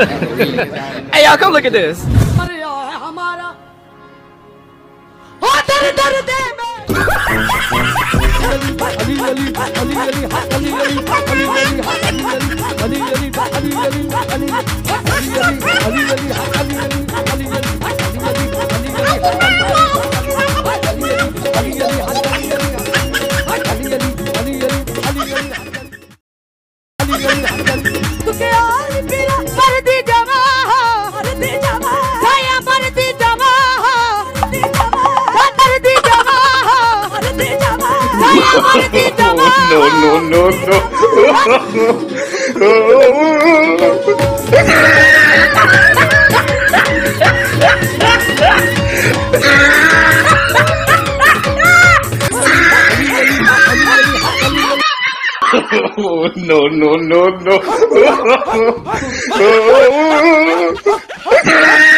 Hey, y'all, come look at this. No.